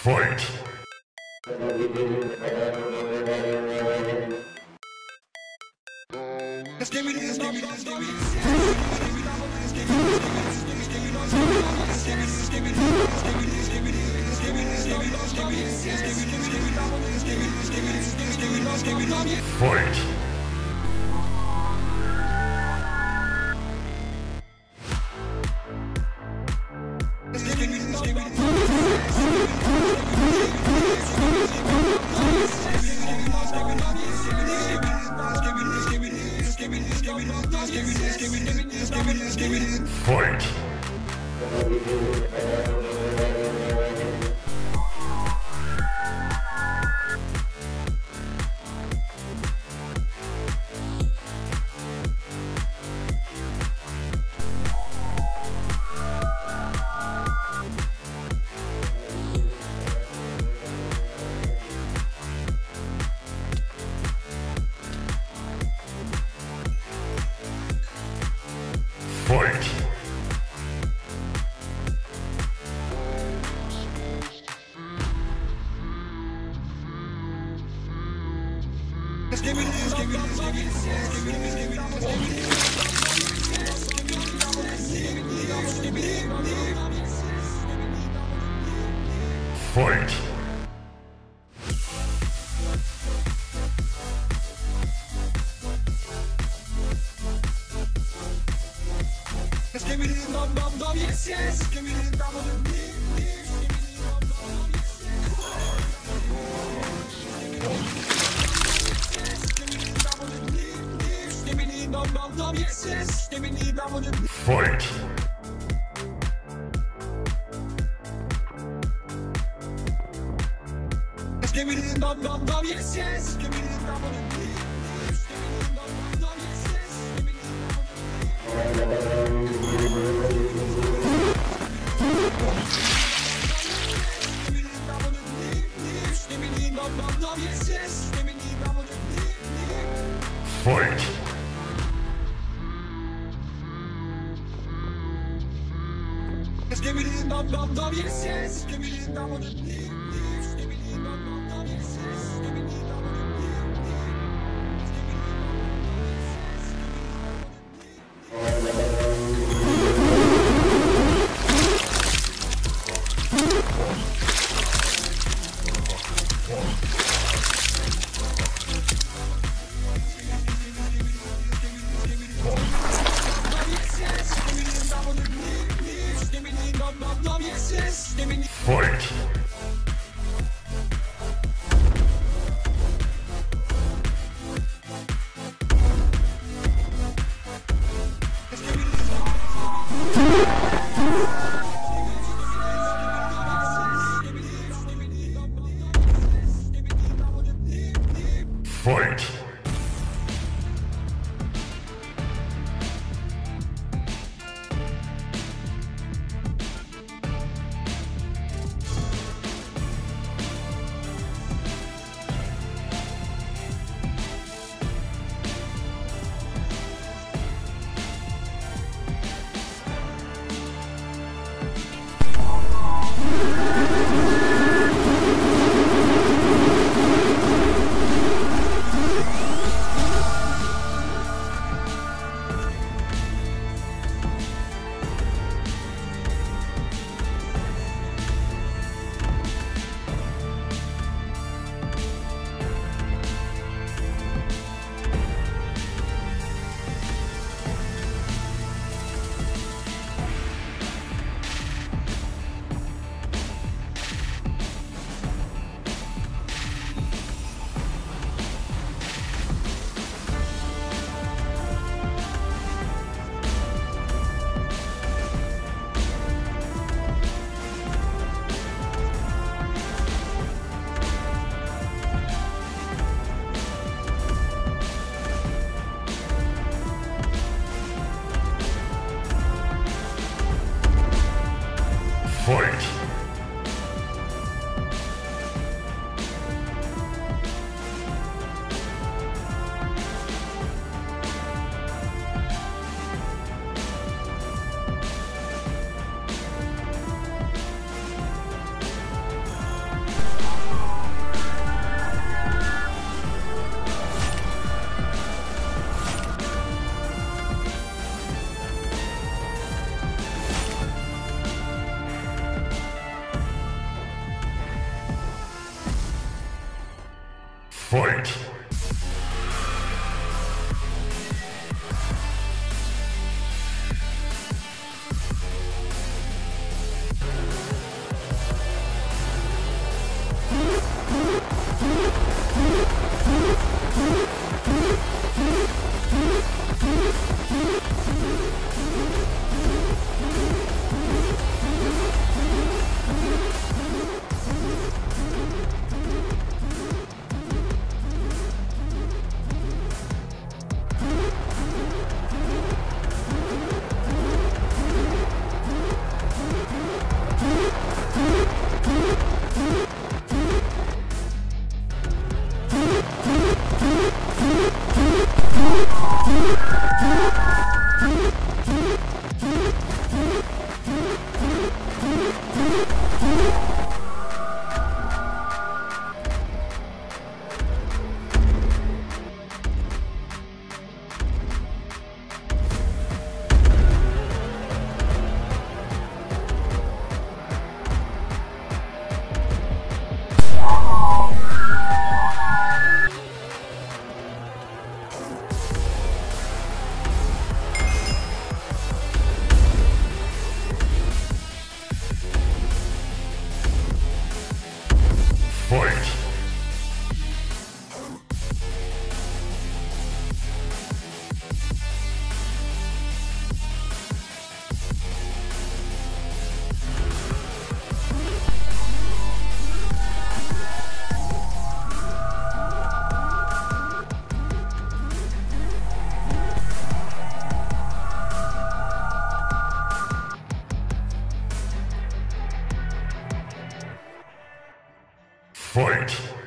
Fight! Fight! Fight! Fight! Fight! Fight! Fight! Fight! Fight! Fight!